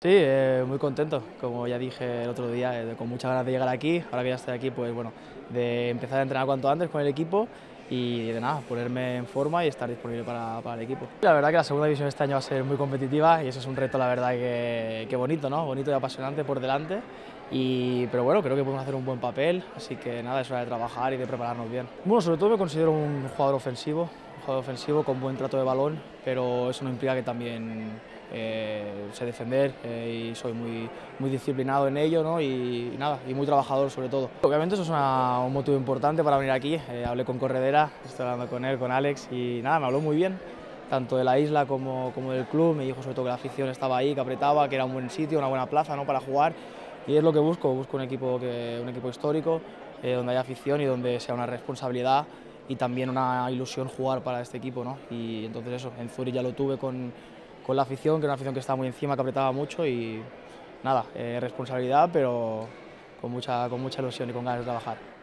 Sí, muy contento, como ya dije el otro día, con muchas ganas de llegar aquí, ahora que ya estoy aquí, pues bueno, de empezar a entrenar cuanto antes con el equipo y de nada, ponerme en forma y estar disponible para el equipo. La verdad que la segunda división este año va a ser muy competitiva y eso es un reto, la verdad, que bonito, ¿no? Bonito y apasionante por delante, pero bueno, creo que podemos hacer un buen papel, así que nada, es hora de trabajar y de prepararnos bien. Bueno, sobre todo me considero un jugador ofensivo, con buen trato de balón, pero eso no implica que también sé defender y soy muy disciplinado en ello, ¿no? Y nada, y muy trabajador sobre todo. Obviamente eso es un motivo importante para venir aquí. Hablé con Corredera, estoy hablando con él, con Alex, y nada, me habló muy bien, tanto de la isla como del club. Me dijo sobre todo que la afición estaba ahí, que apretaba, que era un buen sitio, una buena plaza, ¿no? para jugar. Y es lo que busco un equipo histórico, donde haya afición y donde sea una responsabilidad y también una ilusión jugar para este equipo, ¿no? Y entonces eso, en Zurich ya lo tuve con la afición, que era una afición que estaba muy encima, que apretaba mucho y nada, responsabilidad, pero con mucha ilusión y con ganas de trabajar.